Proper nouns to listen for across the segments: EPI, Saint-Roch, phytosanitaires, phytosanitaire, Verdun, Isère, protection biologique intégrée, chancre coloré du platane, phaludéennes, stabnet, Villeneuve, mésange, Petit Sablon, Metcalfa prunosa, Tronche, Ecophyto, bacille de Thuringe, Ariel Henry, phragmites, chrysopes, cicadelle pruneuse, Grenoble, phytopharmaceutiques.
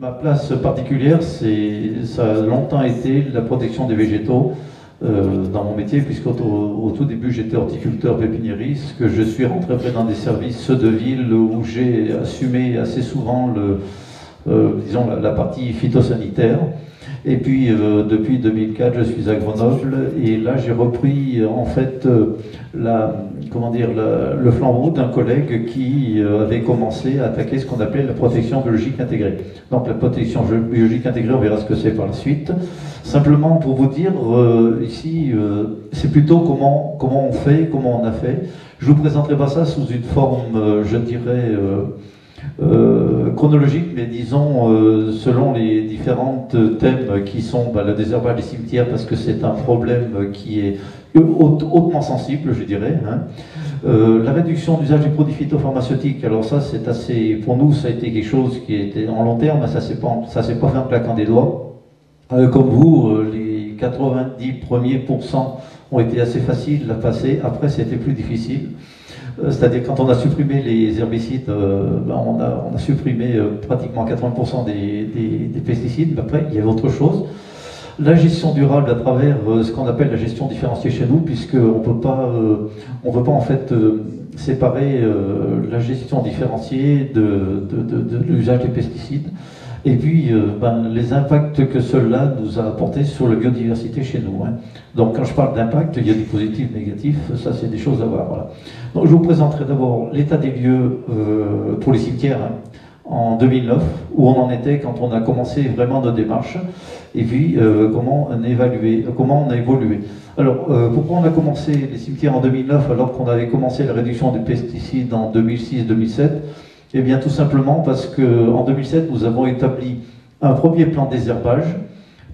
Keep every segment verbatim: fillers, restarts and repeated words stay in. Ma place particulière, ça a longtemps été la protection des végétaux euh, dans mon métier, puisqu'au au tout début, j'étais horticulteur pépiniériste, que je suis rentré après dans des services, ceux de ville, où j'ai assumé assez souvent le, euh, disons, la, la partie phytosanitaire. Et puis, euh, depuis deux mille quatre, je suis à Grenoble, et là, j'ai repris, en fait, euh, la, comment dire, la, le flambeau d'un collègue qui euh, avait commencé à attaquer ce qu'on appelait la protection biologique intégrée. Donc, la protection biologique intégrée, on verra ce que c'est par la suite. Simplement, pour vous dire, euh, ici, euh, c'est plutôt comment, comment on fait, comment on a fait. Je vous présenterai pas ça sous une forme, euh, je dirais... Euh, Euh, chronologique, mais disons euh, selon les différents thèmes qui sont bah, le désherbage des cimetières, parce que c'est un problème qui est haute, hautement sensible, je dirais, hein. Euh, la réduction d'usage des produits phytopharmaceutiques, alors ça c'est assez, pour nous ça a été quelque chose qui était en long terme, mais ça s'est pas, ça s'est pas fait en claquant des doigts. Euh, comme vous, euh, les quatre-vingt-dix premiers pourcents ont été assez faciles à passer, après c'était plus difficile. C'est-à-dire quand on a supprimé les herbicides, euh, ben on, a, on a supprimé euh, pratiquement quatre-vingts pour cent des, des, des pesticides, mais après il y avait autre chose. La gestion durable à travers euh, ce qu'on appelle la gestion différenciée chez nous, puisqu'on peut pas, euh, on peut pas en fait euh, séparer euh, la gestion différenciée de, de, de, de, de l'usage des pesticides. Et puis, euh, ben, les impacts que cela nous a apportés sur la biodiversité chez nous. Hein. Donc, quand je parle d'impact, il y a du positif, négatif, ça, c'est des choses à voir. Voilà. Donc, je vous présenterai d'abord l'état des lieux euh, pour les cimetières hein, en deux mille neuf, où on en était quand on a commencé vraiment nos démarches, et puis euh, comment, on évalué, comment on a évolué. Alors, euh, pourquoi on a commencé les cimetières en deux mille neuf, alors qu'on avait commencé la réduction des pesticides en deux mille six deux mille sept? Eh bien, tout simplement parce qu'en deux mille sept, nous avons établi un premier plan désherbage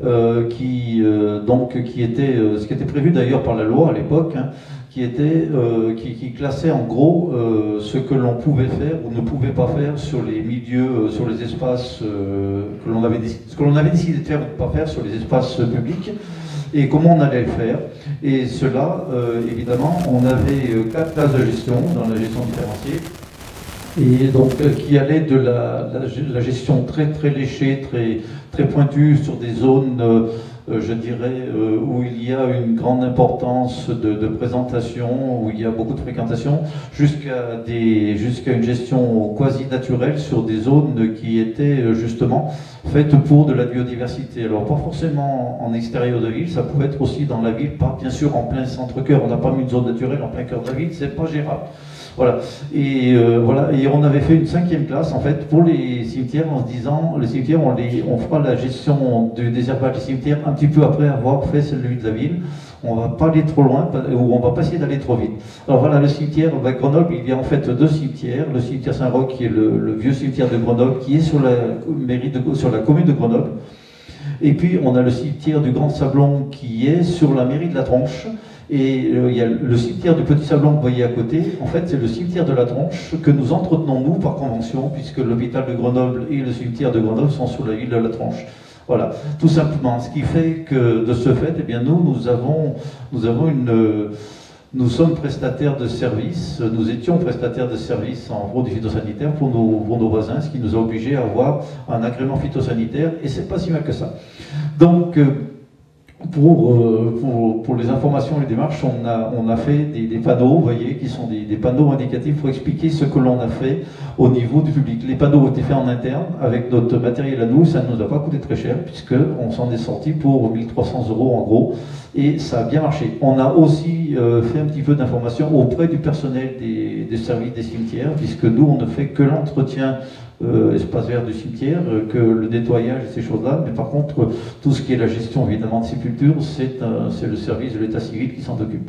euh, qui, euh, donc, qui était, euh, ce qui était prévu d'ailleurs par la loi à l'époque, hein, qui, euh, qui, qui classait en gros euh, ce que l'on pouvait faire ou ne pouvait pas faire sur les milieux, euh, sur les espaces euh, que l'on avait, ce que l'on avait décidé de faire ou de ne pas faire sur les espaces publics et comment on allait le faire. Et cela, euh, évidemment, on avait quatre classes de gestion dans la gestion différenciée. Et donc euh, qui allait de la, la, la gestion très très léchée, très, très pointue sur des zones, euh, je dirais, euh, où il y a une grande importance de, de présentation, où il y a beaucoup de fréquentation, jusqu'à des, jusqu'à une gestion quasi naturelle sur des zones qui étaient justement faites pour de la biodiversité. Alors pas forcément en extérieur de ville, ça pouvait être aussi dans la ville, pas bien sûr en plein centre-cœur, on n'a pas mis une zone naturelle en plein cœur de la ville, c'est pas gérable. Voilà. Et, euh, voilà, et on avait fait une cinquième classe en fait pour les cimetières en se disant, les cimetières, on, les, on fera la gestion du désherbage des cimetières un petit peu après avoir fait celui de la ville. On ne va pas aller trop loin, ou on ne va pas essayer d'aller trop vite. Alors voilà, le cimetière de Grenoble, il y a en fait deux cimetières. Le cimetière Saint-Roch, qui est le, le vieux cimetière de Grenoble, qui est sur la, mairie de, sur la commune de Grenoble. Et puis on a le cimetière du Grand Sablon, qui est sur la mairie de la Tronche. Et euh, il y a le cimetière du Petit Sablon que vous voyez à côté, en fait c'est le cimetière de la Tronche que nous entretenons nous par convention, puisque l'hôpital de Grenoble et le cimetière de Grenoble sont sur la ville de la Tronche. Voilà, tout simplement, ce qui fait que de ce fait, eh bien nous, nous avons, nous avons une... Euh, nous sommes prestataires de services, nous étions prestataires de services en produits phytosanitaires pour nos, pour nos voisins, ce qui nous a obligés à avoir un agrément phytosanitaire, et c'est pas si mal que ça. Donc... Euh, Pour, euh, pour, pour les informations et les démarches, on a, on a fait des, des panneaux, vous voyez, qui sont des, des panneaux indicatifs pour expliquer ce que l'on a fait au niveau du public. Les panneaux ont été faits en interne, avec notre matériel à nous, ça ne nous a pas coûté très cher, puisqu'on s'en est sorti pour mille trois cents euros en gros, et ça a bien marché. On a aussi euh, fait un petit peu d'informations auprès du personnel des, des services des cimetières, puisque nous, on ne fait que l'entretien Euh, espace vert du cimetière, euh, que le nettoyage et ces choses-là, mais par contre, euh, tout ce qui est la gestion évidemment de sépultures, c'est euh, c'est le service de l'état civil qui s'en occupe.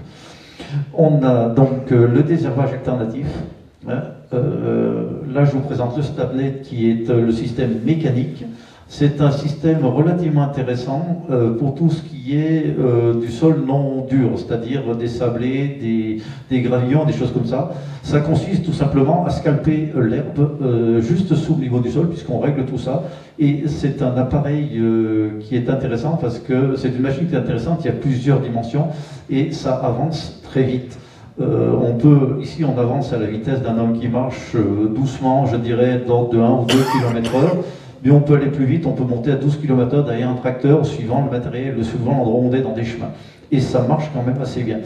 On a donc euh, le désherbage alternatif, hein, euh, là je vous présente le stabnet qui est euh, le système mécanique. C'est un système relativement intéressant euh, pour tout ce qui est euh, du sol non dur, c'est-à-dire des sablés, des, des gravillons, des choses comme ça. Ça consiste tout simplement à scalper l'herbe euh, juste sous le niveau du sol, puisqu'on règle tout ça. Et c'est un appareil euh, qui est intéressant parce que c'est une machine qui est intéressante, il y a plusieurs dimensions et ça avance très vite. Euh, on peut, ici on avance à la vitesse d'un homme qui marche euh, doucement, je dirais, d'ordre de un ou deux kilomètres heure. mais on peut aller plus vite, on peut monter à douze kilomètres heure derrière un tracteur, suivant le matériel, suivant l'endroit où on est dans des chemins. Et ça marche quand même assez bien.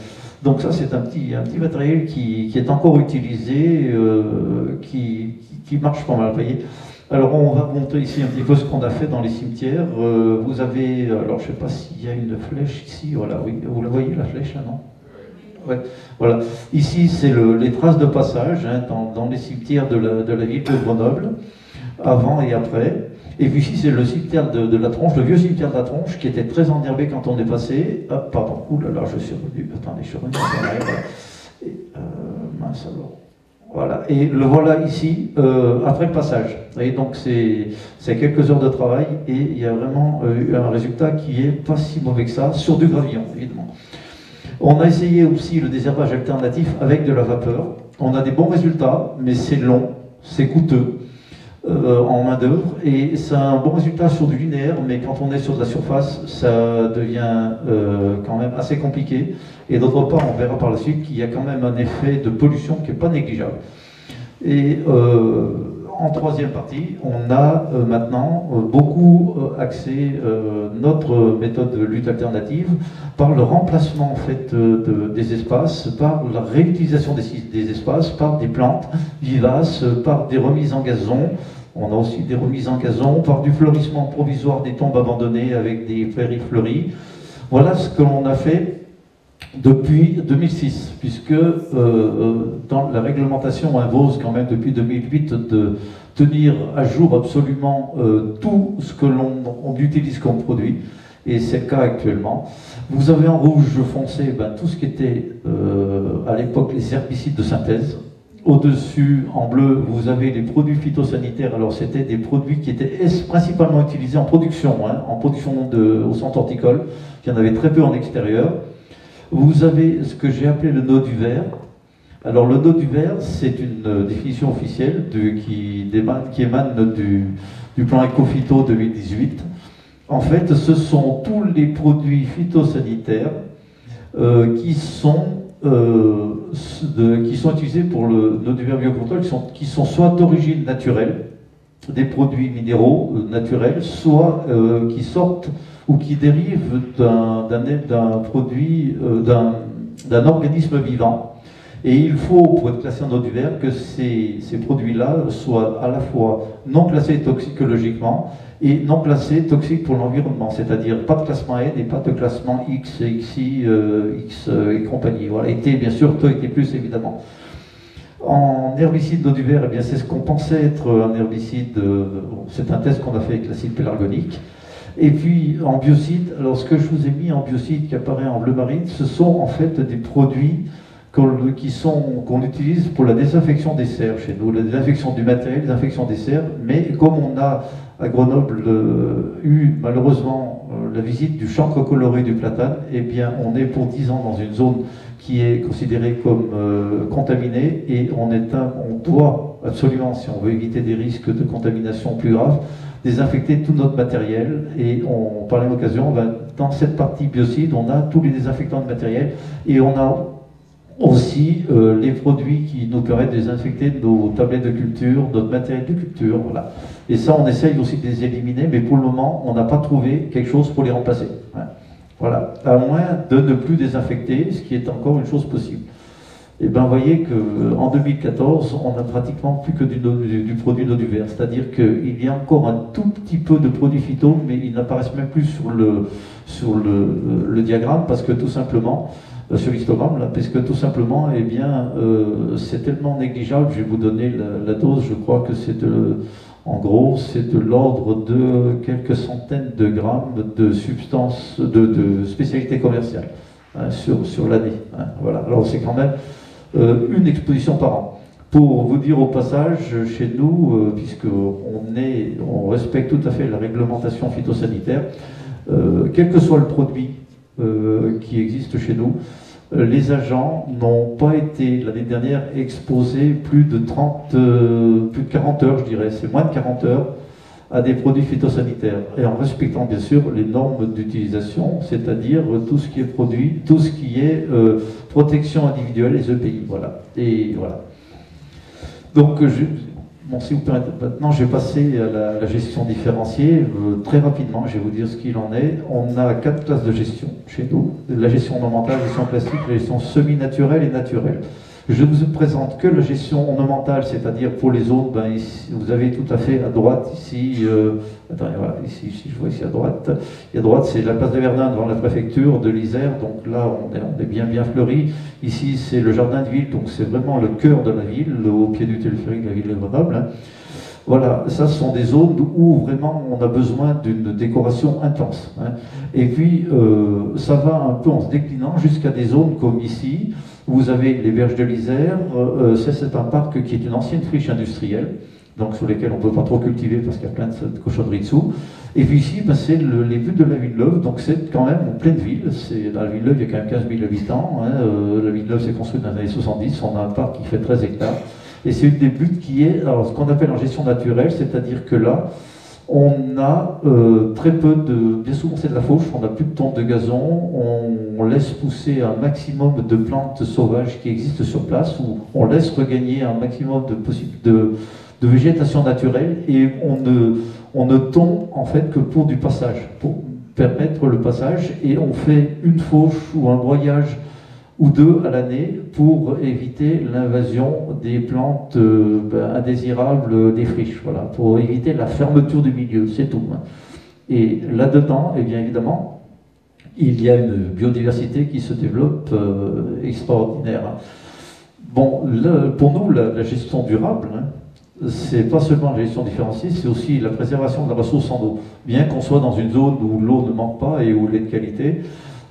Donc ça, c'est un petit, un petit matériel qui, qui est encore utilisé, euh, qui, qui marche pas mal. Voyez. Alors on va montrer ici un petit peu ce qu'on a fait dans les cimetières. Euh, vous avez, alors je ne sais pas s'il y a une flèche ici, voilà, oui, vous la voyez la flèche là, non ? Ouais, voilà. Ici, c'est le, les traces de passage hein, dans, dans les cimetières de la, de la ville de Grenoble, avant et après. Et puis ici, c'est le cimetière de, de la Tronche, le vieux cimetière de la Tronche, qui était très enherbé quand on est passé. Ah, pardon, ouh là là, je suis revenu. Attendez, je suis revenu. Et, euh, mince alors. Voilà. Et le voilà ici, euh, après le passage. Et donc, c'est quelques heures de travail et il y a vraiment euh, un résultat qui est pas si mauvais que ça, sur du gravillon, évidemment. On a essayé aussi le désherbage alternatif avec de la vapeur. On a des bons résultats, mais c'est long, c'est coûteux euh, en main d'œuvre. Et ça a un bon résultat sur du linéaire, mais quand on est sur de la surface, ça devient euh, quand même assez compliqué. Et d'autre part, on verra par la suite qu'il y a quand même un effet de pollution qui n'est pas négligeable. Et euh, en troisième partie, on a euh, maintenant euh, beaucoup euh, axé euh, notre méthode de lutte alternative par le remplacement en fait, euh, de, des espaces, par la réutilisation des, des espaces, par des plantes vivaces, euh, par des remises en gazon. On a aussi des remises en gazon, par du fleurissement provisoire des tombes abandonnées avec des prairies fleuries. Voilà ce que l'on a fait depuis deux mille six, puisque euh, dans la réglementation impose quand même depuis deux mille huit de tenir à jour absolument euh, tout ce que l'on utilise comme produit, et c'est le cas actuellement. Vous avez en rouge foncé ben, tout ce qui était euh, à l'époque les herbicides de synthèse. Au-dessus, en bleu, vous avez les produits phytosanitaires. Alors c'était des produits qui étaient principalement utilisés en production, hein, en production de, au centre horticole, il y en avait très peu en extérieur. Vous avez ce que j'ai appelé le nœud du verre. Alors le nœud du verre, c'est une définition officielle de, qui, démane, qui émane du, du plan Ecophyto deux mille dix-huit. En fait, ce sont tous les produits phytosanitaires euh, qui, sont, euh, de, qui sont utilisés pour le nœud du verre biocontrôle, qui sont, qui sont soit d'origine naturelle, des produits minéraux euh, naturels, soit euh, qui sortent ou qui dérivent d'un produit, euh, d'un organisme vivant. Et il faut, pour être classé en nœud du verre, que ces, ces produits-là soient à la fois non classés toxicologiquement et non classés toxiques pour l'environnement, c'est-à-dire pas de classement N et pas de classement X, X I, euh, X et compagnie. Voilà, et T, bien sûr, T et plus, évidemment. En herbicide nœud du verre, eh bien c'est ce qu'on pensait être un herbicide, euh, c'est un test qu'on a fait avec l'acide pélargonique. Et puis en biocide, alors ce que je vous ai mis en biocide qui apparaît en bleu marine, ce sont en fait des produits qu'on qui sont, qu'on utilise pour la désinfection des serres chez nous, la désinfection du matériel, la désinfection des serres, mais comme on a à Grenoble euh, eu malheureusement euh, la visite du chancre coloré du platane, eh bien on est pour dix ans dans une zone qui est considérée comme euh, contaminée et on, est un, on doit absolument, si on veut éviter des risques de contamination plus graves, désinfecter tout notre matériel et on, par la même occasion, ben, dans cette partie biocide, on a tous les désinfectants de matériel et on a aussi euh, les produits qui nous permettent de désinfecter nos tablettes de culture, notre matériel de culture, voilà. Et ça, on essaye aussi de les éliminer, mais pour le moment, on n'a pas trouvé quelque chose pour les remplacer. Hein. Voilà, à moins de ne plus désinfecter, ce qui est encore une chose possible. Et bien, vous voyez qu'en deux mille quatorze, on n'a pratiquement plus que du, du, du produit nœud du verre. C'est-à-dire qu'il y a encore un tout petit peu de produits phyto, mais ils n'apparaissent même plus sur le, sur le, le diagramme, parce que tout simplement, euh, sur l'histogramme, là, parce que tout simplement, eh bien, euh, c'est tellement négligeable. Je vais vous donner la, la dose, je crois que c'est de... En gros, c'est de l'ordre de quelques centaines de grammes de substances, de, de spécialités commerciales hein, sur, sur l'année. Hein, voilà. Alors c'est quand même euh, une exposition par an. Pour vous dire au passage, chez nous, euh, puisqu'on est, on respecte tout à fait la réglementation phytosanitaire, euh, quel que soit le produit euh, qui existe chez nous, les agents n'ont pas été, l'année dernière, exposés plus de trente, euh, plus de quarante heures, je dirais, c'est moins de quarante heures, à des produits phytosanitaires. Et en respectant, bien sûr, les normes d'utilisation, c'est-à-dire tout ce qui est produit, tout ce qui est euh, protection individuelle, les E P I, voilà. Et voilà. Donc, je... Bon, si vous permettez, maintenant je vais passer à la, la gestion différenciée euh, très rapidement. Je vais vous dire ce qu'il en est. On a quatre classes de gestion chez nous: la gestion ornementale, la gestion plastique, la gestion semi-naturelle et naturelle. Je ne vous présente que la gestion ornementale, c'est-à-dire pour les zones. Ben, ici, vous avez tout à fait à droite, ici, euh, attendez, voilà, ici, ici, je vois ici à droite. Et à droite, c'est la place de Verdun devant la préfecture de l'Isère, donc là, on est, on est bien, bien fleuri. Ici, c'est le jardin de ville, donc c'est vraiment le cœur de la ville, au pied du téléphérique de la ville de Grenoble. Hein. Voilà, ça ce sont des zones où vraiment on a besoin d'une décoration intense. Hein. Et puis, euh, ça va un peu en se déclinant jusqu'à des zones comme ici. Vous avez les berges de l'Isère, euh, c'est un parc qui est une ancienne friche industrielle, donc sur lesquelles on ne peut pas trop cultiver parce qu'il y a plein de cochonneries dessous. Et puis ici, ben, c'est le, les buttes de la Villeneuve, donc c'est quand même en pleine ville. Dans la Villeneuve, il y a quand même quinze mille habitants. Hein. Euh, la Villeneuve s'est construite dans les années soixante-dix, on a un parc qui fait treize hectares. Et c'est une des buttes qui est alors, ce qu'on appelle en gestion naturelle, c'est-à-dire que là, on a euh, très peu de... Bien souvent, c'est de la fauche, on n'a plus de tonte de gazon, on, on laisse pousser un maximum de plantes sauvages qui existent sur place, ou on laisse regagner un maximum de, de, de végétation naturelle, et on ne, on ne tombe en fait que pour du passage, pour permettre le passage, et on fait une fauche ou un broyage ou deux à l'année pour éviter l'invasion des plantes euh, ben, indésirables des friches, voilà, pour éviter la fermeture du milieu, c'est tout. Et là-dedans, eh bien évidemment, il y a une biodiversité qui se développe euh, extraordinaire. Bon, le, pour nous, la, la gestion durable, hein, c'est pas seulement la gestion différenciée, c'est aussi la préservation de la ressource en eau. Bien qu'on soit dans une zone où l'eau ne manque pas et où l'eau est de qualité,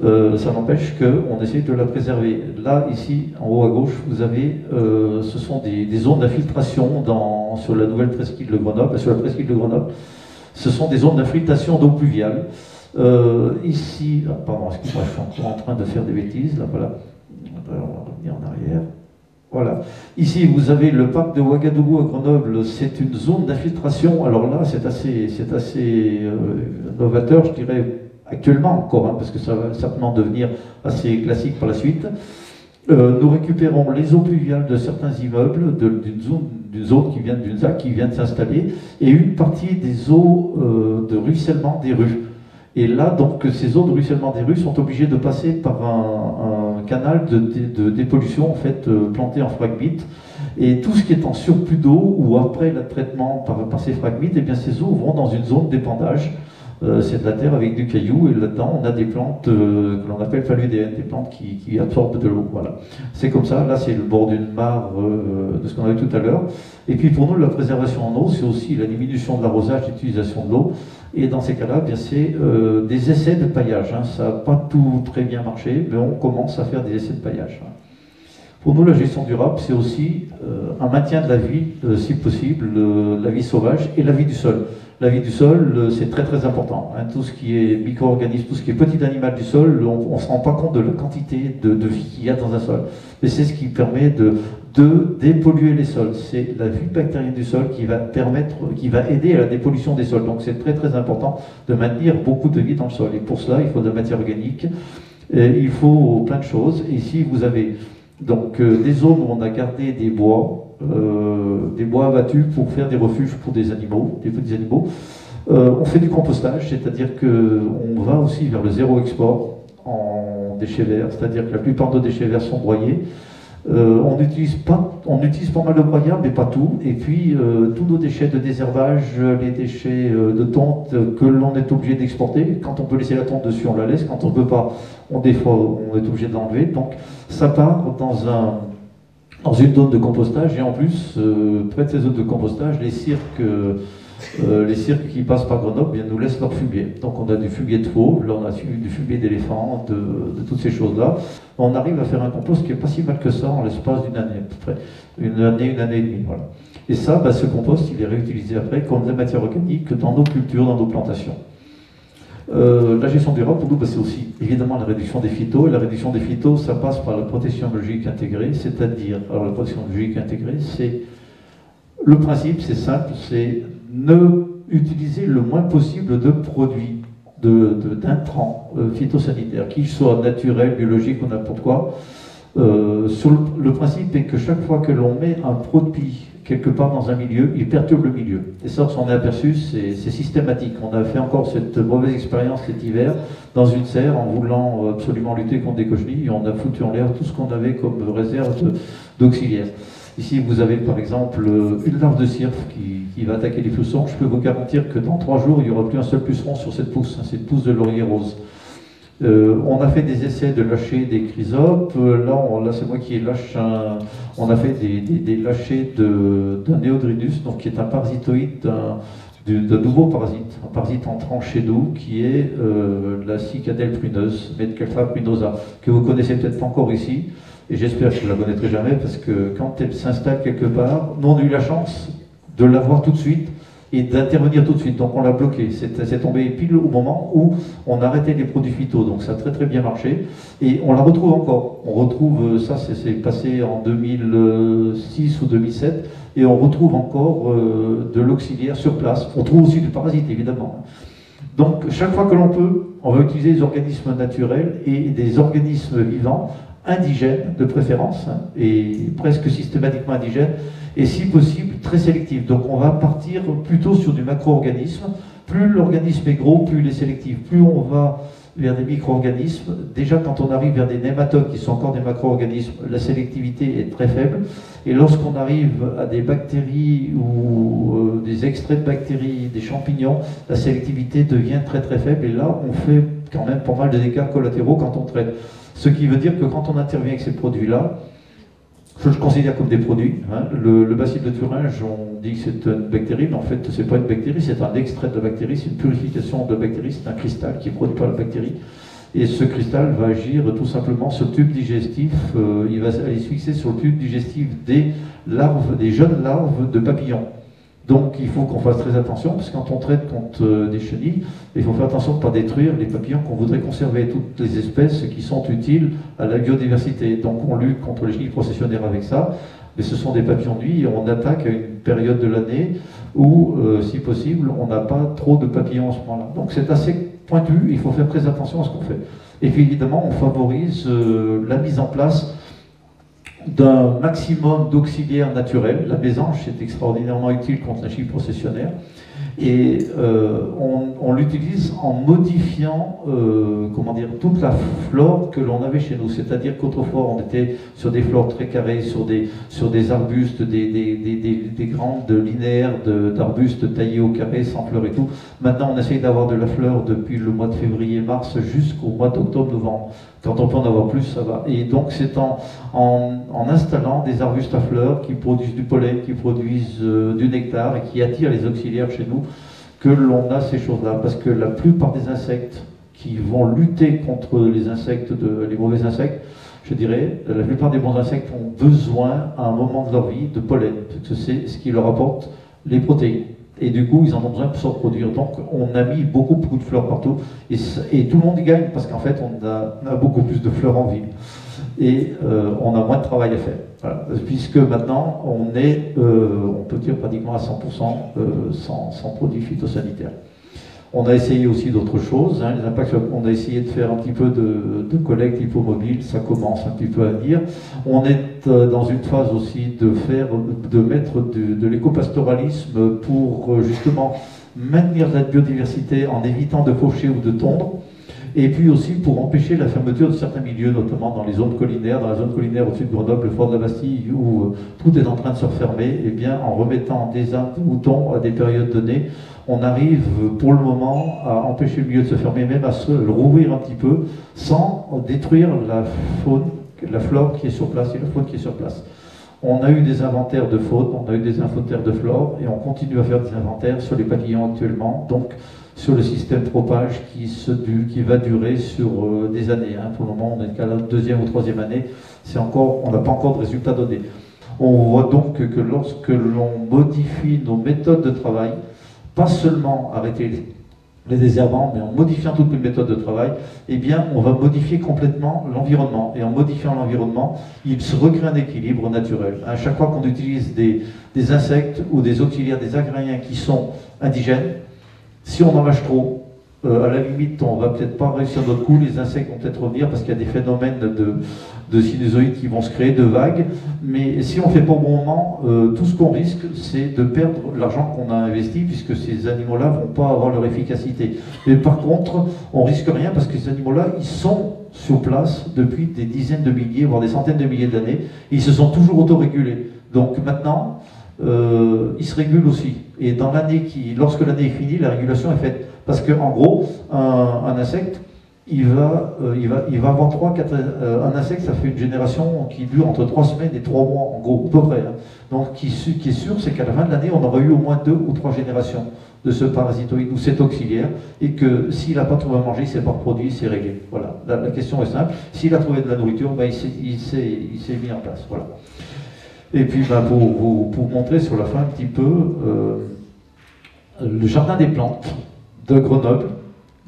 Euh, ça n'empêche qu'on essaye de la préserver. Là, ici, en haut à gauche, vous avez, euh, ce sont des, des zones d'infiltration sur la nouvelle presqu'île de Grenoble, sur la presqu'île de Grenoble. Ce sont des zones d'infiltration d'eau pluviale. Euh, ici, ah, pardon, excusez-moi, je suis encore en train de faire des bêtises. Là, voilà. On va revenir en arrière. Voilà. Ici, vous avez le parc de Ouagadougou à Grenoble. C'est une zone d'infiltration. Alors là, c'est assez, c'est assez euh, novateur, je dirais. Actuellement encore, hein, parce que ça va certainement devenir assez classique par la suite. Euh, nous récupérons les eaux pluviales de certains immeubles, d'une zone, d'une zone qui vient d'une Z A C qui vient de s'installer, et une partie des eaux euh, de ruissellement des rues. Et là, donc, ces eaux de ruissellement des rues sont obligées de passer par un, un canal de, de, de dépollution en fait, euh, planté en phragmites. Et tout ce qui est en surplus d'eau, ou après le traitement par, par ces phragmites, eh bien, ces eaux vont dans une zone d'épandage. Euh, c'est de la terre avec du caillou, et là-dedans on a des plantes euh, que l'on appelle phaludéennes, des plantes qui, qui absorbent de l'eau. Voilà. C'est comme ça, là c'est le bord d'une mare euh, de ce qu'on avait tout à l'heure. Et puis pour nous, la préservation en eau, c'est aussi la diminution de l'arrosage, l'utilisation de l'eau. Et dans ces cas-là, eh bien, c'est euh, des essais de paillage. Hein. Ça n'a pas tout très bien marché, mais on commence à faire des essais de paillage. Hein. Pour nous, la gestion durable, c'est aussi euh, un maintien de la vie, euh, si possible, euh, la vie sauvage et la vie du sol. La vie du sol, euh, c'est très très important. Hein. Tout ce qui est micro-organisme, tout ce qui est petit animal du sol, on ne se rend pas compte de la quantité de, de vie qu'il y a dans un sol. Mais c'est ce qui permet de, de dépolluer les sols. C'est la vie bactérienne du sol qui va permettre, qui va aider à la dépollution des sols. Donc c'est très très important de maintenir beaucoup de vie dans le sol. Et pour cela, il faut de la matière organique, et il faut plein de choses. Et ici, vous avez... Donc euh, des zones où on a gardé des bois, euh, des bois abattus pour faire des refuges pour des animaux, des petits animaux. Euh, on fait du compostage, c'est-à-dire qu'on va aussi vers le zéro export en déchets verts, c'est-à-dire que la plupart de nos déchets verts sont broyés. Euh, on utilise pas, on utilise pas mal de broyables, mais pas tout. Et puis euh, tous nos déchets de désherbage, les déchets euh, de tonte que l'on est obligé d'exporter. Quand on peut laisser la tonte dessus, on la laisse. Quand on peut pas, on des fois on est obligé de l'enlever. Donc ça part dans un dans une zone de compostage. Et en plus, euh, près de ces zones de compostage, les cirques euh, Euh, les cirques qui passent par Grenoble bien, nous laissent leur fumier. Donc on a du fumier de faux, là on a du fumier d'éléphant, de, de toutes ces choses-là. On arrive à faire un compost qui n'est pas si mal que ça en l'espace d'une année à peu près. Une année, une année et demie, voilà. Et ça, bah, ce compost, il est réutilisé après comme des matières organiques dans nos cultures, dans nos plantations. Euh, la gestion des robes, pour nous, bah, c'est aussi évidemment la réduction des phytos. Et la réduction des phytos, ça passe par la protection biologique intégrée, c'est-à-dire... Alors la protection biologique intégrée, c'est... Le principe, c'est simple, c'est... ne utiliser le moins possible de produits, d'intrants de, de, euh, phytosanitaires, qu'ils soient naturels, biologiques ou n'importe quoi. Euh, sur le, le principe est que chaque fois que l'on met un produit quelque part dans un milieu, il perturbe le milieu. Et ça, on s'en est aperçu, c'est systématique. On a fait encore cette mauvaise expérience cet hiver dans une serre en voulant absolument lutter contre des cochenilles, et on a foutu en l'air tout ce qu'on avait comme réserve d'auxiliaires. Ici, vous avez par exemple une larve de syrphe qui, qui va attaquer les poussons. Je peux vous garantir que dans trois jours, il n'y aura plus un seul puceron sur cette pousse, hein, cette pousse de laurier rose. Euh, on a fait des essais de lâcher des chrysopes. Euh, là, là c'est moi qui lâche un... On a fait des, des, des lâchers d'un de, néodrinus, donc qui est un parasitoïde d'un nouveau parasite, un parasite entrant chez nous, qui est euh, la cicadelle pruneuse, Metcalfa prunosa, que vous connaissez peut-être pas encore ici, et j'espère que je ne la connaîtrai jamais, parce que quand elle s'installe quelque part, nous on a eu la chance de la voir tout de suite, et d'intervenir tout de suite, donc on l'a bloqué. C'est tombé pile au moment où on arrêtait les produits phyto, donc ça a très très bien marché, et on la retrouve encore. On retrouve, ça c'est passé en deux mille six ou deux mille sept, et on retrouve encore euh, de l'auxiliaire sur place. On trouve aussi du parasite, évidemment. Donc chaque fois que l'on peut, on va utiliser des organismes naturels et des organismes vivants, indigènes de préférence, et presque systématiquement indigènes, et si possible très sélectif. Donc on va partir plutôt sur du macro-organisme. Plus l'organisme est gros, plus il est sélectif. Plus on va vers des micro-organismes, déjà quand on arrive vers des nématodes qui sont encore des macro-organismes, la sélectivité est très faible. Et lorsqu'on arrive à des bactéries ou euh, des extraits de bactéries, des champignons, la sélectivité devient très très faible. Et là, on fait quand même pas mal de dégâts collatéraux quand on traite. Ce qui veut dire que quand on intervient avec ces produits-là, que je considère comme des produits. Hein. Le, le bacille de Thuringe, on dit que c'est une bactérie, mais en fait, c'est pas une bactérie, c'est un extrait de bactérie, c'est une purification de bactérie, c'est un cristal qui ne produit pas la bactérie. Et ce cristal va agir tout simplement sur le tube digestif, euh, il va aller se fixer sur le tube digestif des larves, des jeunes larves de papillons. Donc il faut qu'on fasse très attention, parce que quand on traite contre euh, des chenilles, il faut faire attention de ne pas détruire les papillons qu'on voudrait conserver, toutes les espèces qui sont utiles à la biodiversité. Donc on lutte contre les chenilles processionnaires avec ça, mais ce sont des papillons de nuit et on attaque à une période de l'année où, euh, si possible, on n'a pas trop de papillons en ce moment-là. Donc c'est assez pointu, il faut faire très attention à ce qu'on fait. Et puis évidemment, on favorise euh, la mise en place d'un maximum d'auxiliaires naturels. La mésange est extraordinairement utile contre la chenille processionnaire et euh, on, on l'utilise en modifiant euh, comment dire, toute la flore que l'on avait chez nous. C'est-à-dire qu'autrefois on était sur des flores très carrées, sur des, sur des arbustes, des, des, des, des, des grandes linéaires d'arbustes taillés au carré, sans fleurs et tout. Maintenant on essaye d'avoir de la fleur depuis le mois de février-mars jusqu'au mois d'octobre-novembre. Quand on peut en avoir plus, ça va. Et donc c'est en, en, en installant des arbustes à fleurs qui produisent du pollen, qui produisent euh, du nectar et qui attirent les auxiliaires chez nous que l'on a ces choses-là. Parce que la plupart des insectes qui vont lutter contre les insectes, de, les mauvais insectes, je dirais, la plupart des bons insectes ont besoin à un moment de leur vie de pollen. Parce que c'est ce qui leur apporte les protéines. Et du coup, ils en ont besoin pour se reproduire. Donc, on a mis beaucoup, beaucoup de fleurs partout. Et, et tout le monde y gagne, parce qu'en fait, on a, on a beaucoup plus de fleurs en ville. Et euh, on a moins de travail à faire. Voilà. Puisque maintenant, on est, euh, on peut dire, pratiquement à cent pour cent euh, sans, sans produits phytosanitaires. On a essayé aussi d'autres choses. Hein, les impacts, on a essayé de faire un petit peu de, de collecte hippomobile. Ça commence un petit peu à venir. On est dans une phase aussi de faire, de mettre de, de l'écopastoralisme pour justement maintenir la biodiversité en évitant de faucher ou de tondre. Et puis aussi pour empêcher la fermeture de certains milieux, notamment dans les zones collinaires, dans la zone collinaire au-dessus de Grenoble, le fort de la Bastille, où tout est en train de se refermer, et bien en remettant des arbres ou moutons à des périodes données, on arrive pour le moment à empêcher le milieu de se fermer, même à se le rouvrir un petit peu, sans détruire la faune, la flore qui est sur place et la faune qui est sur place. On a eu des inventaires de faune, on a eu des inventaires de flore, et on continue à faire des inventaires sur les papillons actuellement, donc sur le système propage qui, se, qui va durer sur euh, des années. Hein. Pour le moment, on est qu'à la deuxième ou troisième année, encore, on n'a pas encore de résultats donnés. On voit donc que lorsque l'on modifie nos méthodes de travail, pas seulement arrêter les désherbants, mais en modifiant toutes les méthodes de travail, eh bien, on va modifier complètement l'environnement. Et en modifiant l'environnement, il se recrée un équilibre naturel. À chaque fois qu'on utilise des, des insectes ou des auxiliaires, des agrariens qui sont indigènes, si on en lâche trop, Euh, à la limite, on va peut-être pas réussir notre coup, les insectes vont peut-être revenir parce qu'il y a des phénomènes de, de sinusoïdes qui vont se créer, de vagues, mais si on ne fait pas au bon moment, euh, tout ce qu'on risque, c'est de perdre l'argent qu'on a investi, puisque ces animaux-là ne vont pas avoir leur efficacité. Mais par contre, on risque rien parce que ces animaux-là, ils sont sur place depuis des dizaines de milliers, voire des centaines de milliers d'années, ils se sont toujours autorégulés. Donc maintenant, euh, ils se régulent aussi. Et dans l'année qui, lorsque l'année est finie, la régulation est faite. Parce qu'en gros, un, un insecte, il va, euh, il va, il va avoir trois, quatre... Euh, un insecte, ça fait une génération qui dure entre trois semaines et trois mois, en gros, à peu près. Hein. Donc, qui, qui est sûr, c'est qu'à la fin de l'année, on aurait eu au moins deux ou trois générations de ce parasitoïde ou cet auxiliaire, et que s'il n'a pas trouvé à manger, il s'est pas reproduit, c'est réglé. Voilà. La, la question est simple. S'il a trouvé de la nourriture, ben, il s'est mis en place. Voilà. Et puis, ben, pour vous pour montrer sur la fin un petit peu, euh, le jardin des plantes de Grenoble,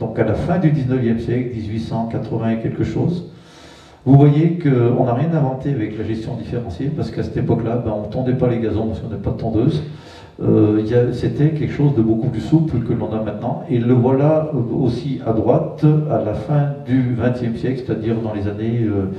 donc à la fin du dix-neuvième siècle, mille huit cent quatre-vingts et quelque chose, vous voyez qu'on n'a rien inventé avec la gestion différenciée, parce qu'à cette époque-là, ben, on ne tondait pas les gazons, parce qu'on n'avait pas de tondeuse. Euh, c'était quelque chose de beaucoup plus souple que l'on a maintenant, et le voilà aussi à droite, à la fin du vingtième siècle, c'est-à-dire dans les années euh,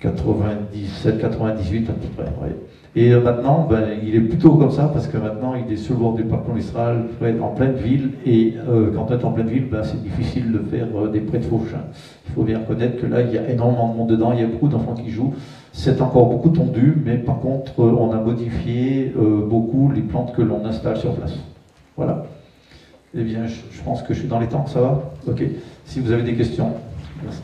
quatre-vingt-dix-sept quatre-vingt-dix-huit à peu près. Ouais. Et maintenant, ben, il est plutôt comme ça, parce que maintenant, il est sur le bord du parc monistral, en pleine ville, et euh, quand on est en pleine ville, ben, c'est difficile de faire euh, des prés de fauche. Hein. Il faut bien reconnaître que là, il y a énormément de monde dedans, il y a beaucoup d'enfants qui jouent. C'est encore beaucoup tendu, mais par contre, euh, on a modifié euh, beaucoup les plantes que l'on installe sur place. Voilà. Eh bien, je, je pense que je suis dans les temps, ça va? Ok. Si vous avez des questions. Merci.